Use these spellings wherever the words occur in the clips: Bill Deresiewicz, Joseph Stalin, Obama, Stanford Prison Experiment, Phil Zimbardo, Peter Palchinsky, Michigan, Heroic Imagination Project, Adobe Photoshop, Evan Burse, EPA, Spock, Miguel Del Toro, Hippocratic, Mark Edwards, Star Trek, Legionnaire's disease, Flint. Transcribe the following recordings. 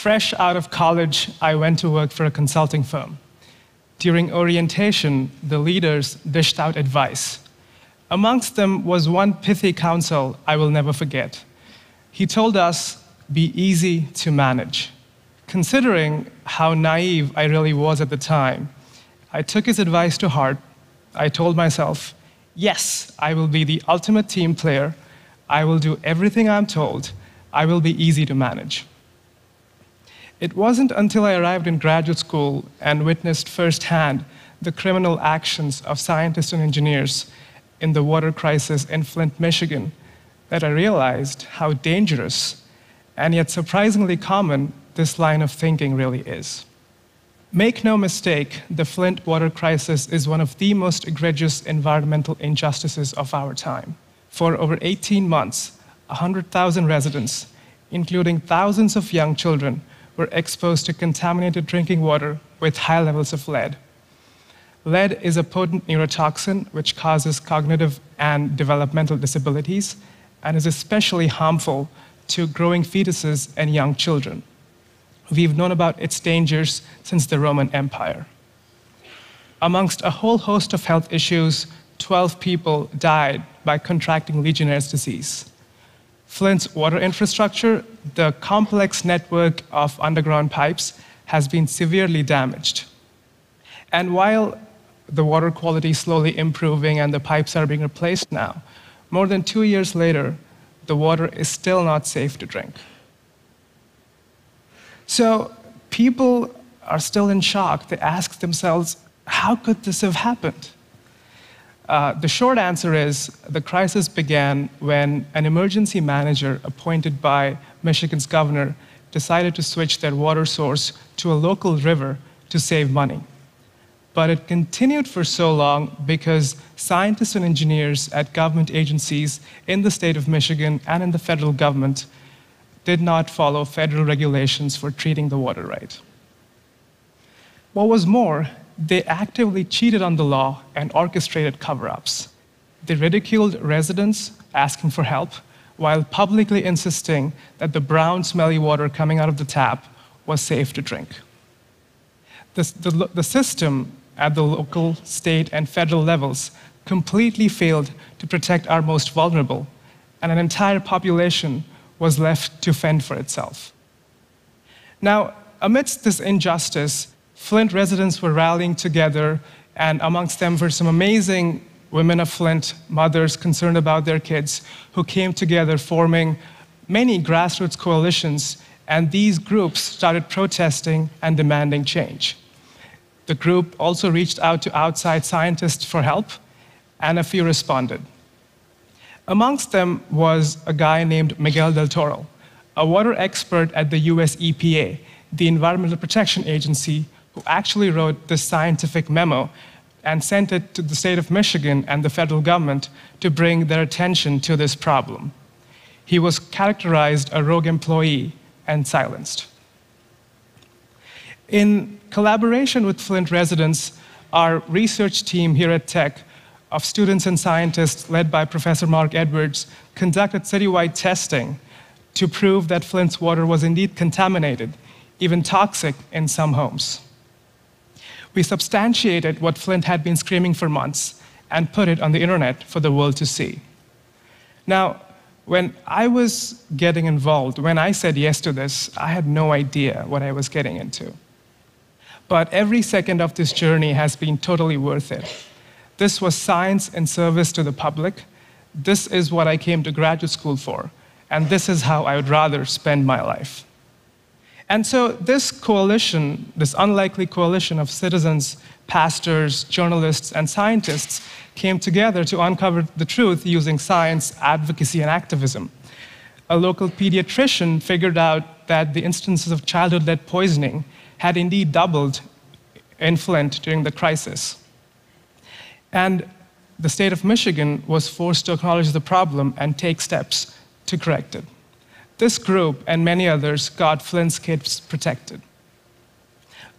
Fresh out of college, I went to work for a consulting firm. During orientation, the leaders dished out advice. Amongst them was one pithy counsel I will never forget. He told us, be easy to manage. Considering how naive I really was at the time, I took his advice to heart. I told myself, yes, I will be the ultimate team player. I will do everything I'm told. I will be easy to manage. It wasn't until I arrived in graduate school and witnessed firsthand the criminal actions of scientists and engineers in the water crisis in Flint, Michigan, that I realized how dangerous and yet surprisingly common this line of thinking really is. Make no mistake, the Flint water crisis is one of the most egregious environmental injustices of our time. For over 18 months, 100,000 residents, including thousands of young children, were exposed to contaminated drinking water with high levels of lead. Lead is a potent neurotoxin which causes cognitive and developmental disabilities and is especially harmful to growing fetuses and young children. We've known about its dangers since the Roman Empire. Amongst a whole host of health issues, 12 people died by contracting Legionnaire's disease. Flint's water infrastructure, the complex network of underground pipes, has been severely damaged. And while the water quality is slowly improving and the pipes are being replaced now, more than 2 years later, the water is still not safe to drink. So people are still in shock. They ask themselves, how could this have happened? The short answer is the crisis began when an emergency manager appointed by Michigan's governor decided to switch their water source to a local river to save money. But it continued for so long because scientists and engineers at government agencies in the state of Michigan and in the federal government did not follow federal regulations for treating the water right. What was more, they actively cheated on the law and orchestrated cover-ups. They ridiculed residents asking for help while publicly insisting that the brown, smelly water coming out of the tap was safe to drink. The system at the local, state, and federal levels completely failed to protect our most vulnerable, and an entire population was left to fend for itself. Now, amidst this injustice, Flint residents were rallying together, and amongst them were some amazing women of Flint, mothers concerned about their kids, who came together forming many grassroots coalitions, and these groups started protesting and demanding change. The group also reached out to outside scientists for help, and a few responded. Amongst them was a guy named Miguel Del Toro, a water expert at the US EPA, the Environmental Protection Agency, who actually wrote this scientific memo and sent it to the state of Michigan and the federal government to bring their attention to this problem. He was characterized a rogue employee and silenced. In collaboration with Flint residents, our research team here at Tech of students and scientists led by Professor Mark Edwards conducted citywide testing to prove that Flint's water was indeed contaminated, even toxic in some homes. We substantiated what Flint had been screaming for months and put it on the internet for the world to see. Now, when I was getting involved, when I said yes to this, I had no idea what I was getting into. But every second of this journey has been totally worth it. This was science in service to the public. This is what I came to graduate school for, and this is how I would rather spend my life. And so this coalition, this unlikely coalition of citizens, pastors, journalists, and scientists came together to uncover the truth using science, advocacy, and activism. A local pediatrician figured out that the instances of childhood lead poisoning had indeed doubled in Flint during the crisis. And the state of Michigan was forced to acknowledge the problem and take steps to correct it. This group and many others got Flint's kids protected.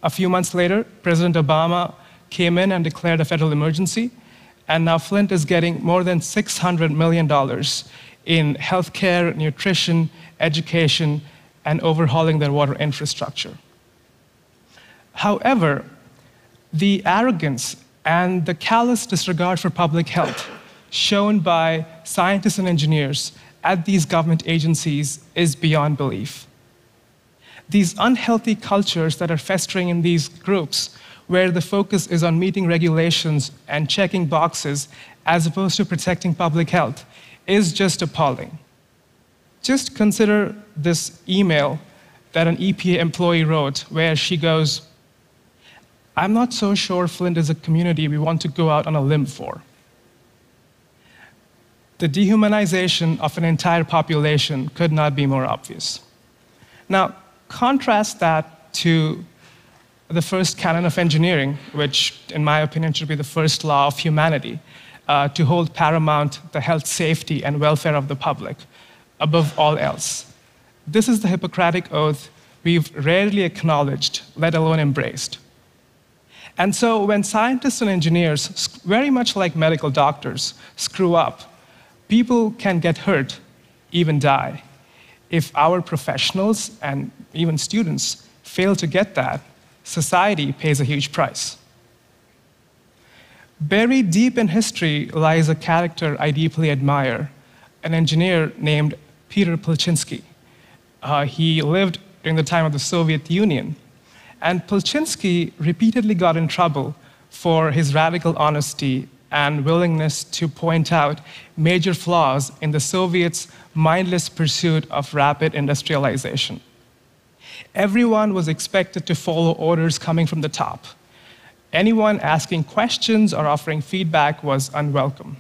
A few months later, President Obama came in and declared a federal emergency, and now Flint is getting more than $600 million in healthcare, nutrition, education, and overhauling their water infrastructure. However, the arrogance and the callous disregard for public health shown by scientists and engineers at these government agencies is beyond belief. These unhealthy cultures that are festering in these groups, where the focus is on meeting regulations and checking boxes as opposed to protecting public health, is just appalling. Just consider this email that an EPA employee wrote, where she goes, "I'm not so sure Flint is a community we want to go out on a limb for." The dehumanization of an entire population could not be more obvious. Now, contrast that to the first canon of engineering, which, in my opinion, should be the first law of humanity, to hold paramount the health, safety, and welfare of the public above all else. This is the Hippocratic oath we've rarely acknowledged, let alone embraced. And so when scientists and engineers, very much like medical doctors, screw up, people can get hurt, even die. If our professionals and even students fail to get that, society pays a huge price. Buried deep in history lies a character I deeply admire, an engineer named Peter Palchinsky. He lived during the time of the Soviet Union. And Palchinsky repeatedly got in trouble for his radical honesty and willingness to point out major flaws in the Soviets' mindless pursuit of rapid industrialization. Everyone was expected to follow orders coming from the top. Anyone asking questions or offering feedback was unwelcome.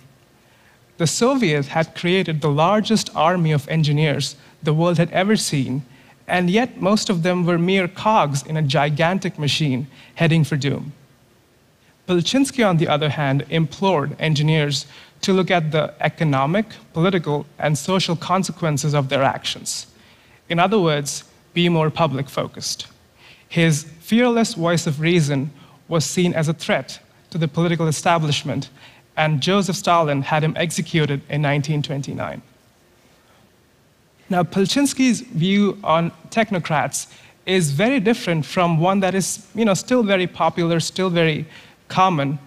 The Soviets had created the largest army of engineers the world had ever seen, and yet most of them were mere cogs in a gigantic machine heading for doom. Palchinsky, on the other hand, implored engineers to look at the economic, political, and social consequences of their actions. In other words, be more public-focused. His fearless voice of reason was seen as a threat to the political establishment, and Joseph Stalin had him executed in 1929. Now, Palchinsky's view on technocrats is very different from one that is, still very popular, still very common,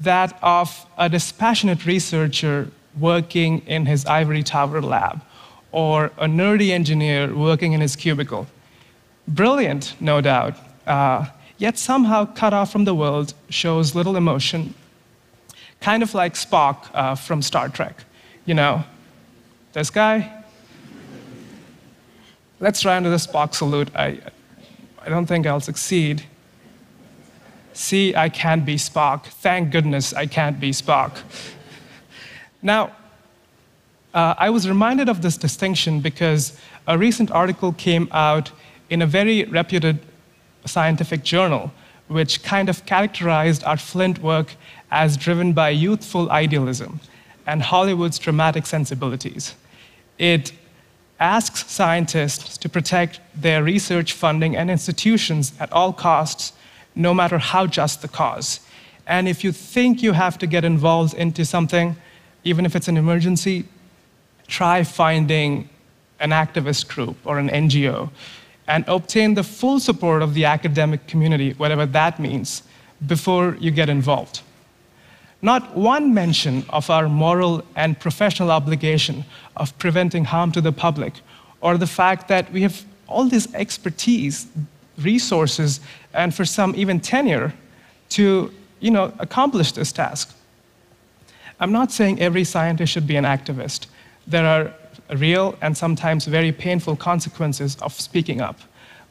that of a dispassionate researcher working in his ivory tower lab, or a nerdy engineer working in his cubicle. Brilliant, no doubt, yet somehow cut off from the world, shows little emotion, kind of like Spock from Star Trek, This guy? Let's try under the Spock salute. I don't think I'll succeed. See, I can't be Spock. Thank goodness I can't be Spock. Now, I was reminded of this distinction because a recent article came out in a very reputed scientific journal, which kind of characterized our Flint work as driven by youthful idealism and Hollywood's dramatic sensibilities. It asks scientists to protect their research funding and institutions at all costs, no matter how just the cause. And if you think you have to get involved into something, even if it's an emergency, try finding an activist group or an NGO and obtain the full support of the academic community, whatever that means, before you get involved. Not one mention of our moral and professional obligation of preventing harm to the public, or the fact that we have all this expertise, resources, and for some even tenure to accomplish this task. I'm not saying every scientist should be an activist. There are real and sometimes very painful consequences of speaking up.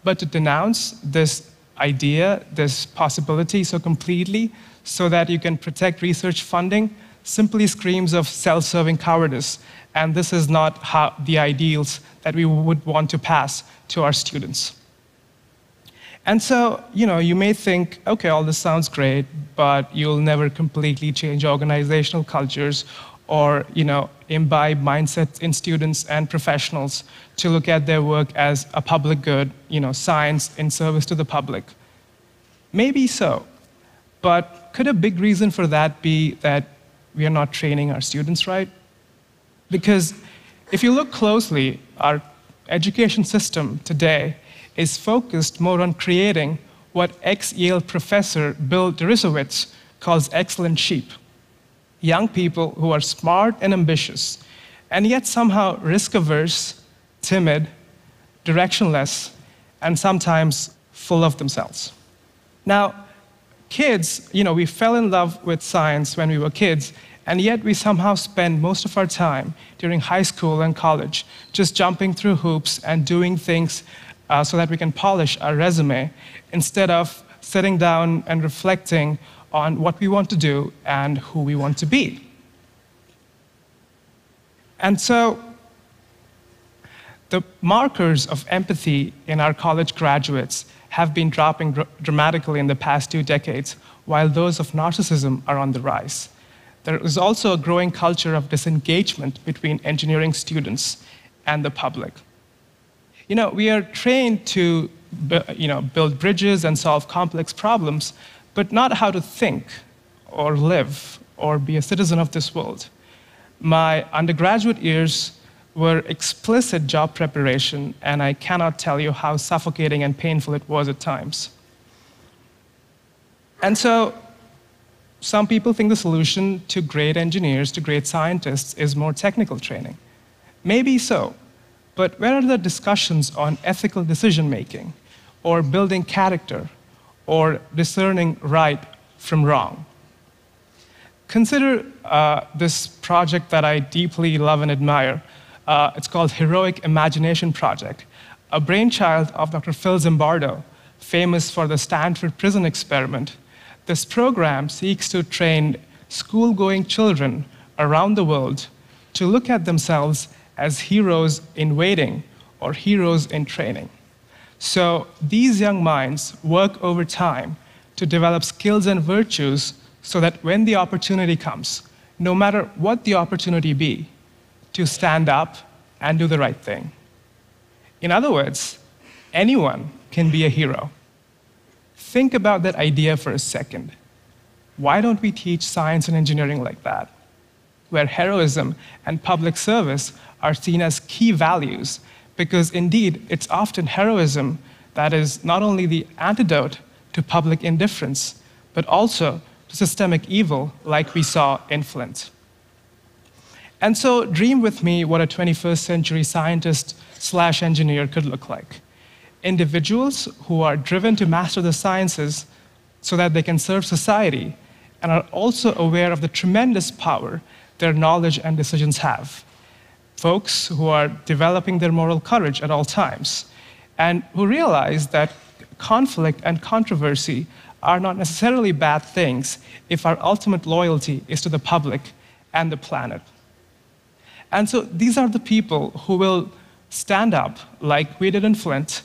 But to denounce this idea, this possibility so completely, so that you can protect research funding, simply screams of self-serving cowardice. And this is not how the ideals that we would want to pass to our students. And so, you may think, okay, all this sounds great, but you'll never completely change organizational cultures or, imbibe mindsets in students and professionals to look at their work as a public good, science in service to the public. Maybe so. But could a big reason for that be that we are not training our students right? Because if you look closely, our education system today is focused more on creating what ex-Yale professor Bill Deresiewicz calls excellent sheep, young people who are smart and ambitious, and yet somehow risk-averse, timid, directionless, and sometimes full of themselves. Now, kids, you know, we fell in love with science when we were kids, and yet we somehow spend most of our time during high school and college just jumping through hoops and doing things so that we can polish our resume instead of sitting down and reflecting on what we want to do and who we want to be. And so the markers of empathy in our college graduates have been dropping dramatically in the past 2 decades, while those of narcissism are on the rise. There is also a growing culture of disengagement between engineering students and the public. You know, we are trained to build bridges and solve complex problems, but not how to think or live or be a citizen of this world. My undergraduate years were explicit job preparation, and I cannot tell you how suffocating and painful it was at times. And so, some people think the solution to great engineers, to great scientists, is more technical training. Maybe so, but where are the discussions on ethical decision-making, or building character, or discerning right from wrong? Consider this project that I deeply love and admire. It's called Heroic Imagination Project, a brainchild of Dr. Phil Zimbardo, famous for the Stanford Prison Experiment. This program seeks to train school-going children around the world to look at themselves as heroes in waiting or heroes in training. So these young minds work over time to develop skills and virtues so that when the opportunity comes, no matter what the opportunity be, to stand up and do the right thing. In other words, anyone can be a hero. Think about that idea for a second. Why don't we teach science and engineering like that, where heroism and public service are seen as key values? Because indeed, it's often heroism that is not only the antidote to public indifference, but also to systemic evil, like we saw in Flint. And so dream with me what a 21st century scientist/engineer could look like. Individuals who are driven to master the sciences so that they can serve society and are also aware of the tremendous power their knowledge and decisions have. Folks who are developing their moral courage at all times and who realize that conflict and controversy are not necessarily bad things if our ultimate loyalty is to the public and the planet. And so these are the people who will stand up, like we did in Flint,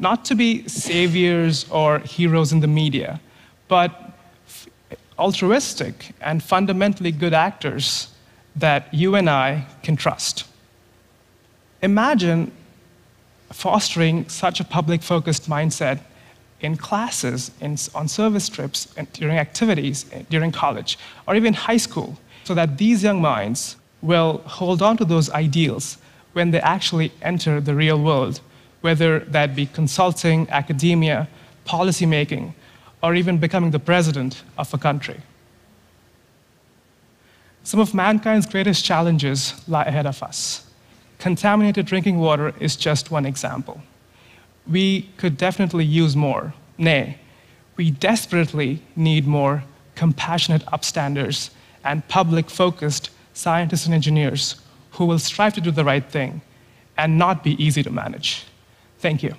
not to be saviors or heroes in the media, but altruistic and fundamentally good actors that you and I can trust. Imagine fostering such a public-focused mindset in classes, on service trips, and during activities, during college, or even high school, so that these young minds will hold on to those ideals when they actually enter the real world, whether that be consulting, academia, policymaking, or even becoming the president of a country. Some of mankind's greatest challenges lie ahead of us. Contaminated drinking water is just one example. We could definitely use more. Nay, we desperately need more compassionate upstanders and public-focused scientists and engineers who will strive to do the right thing and not be easy to manage. Thank you.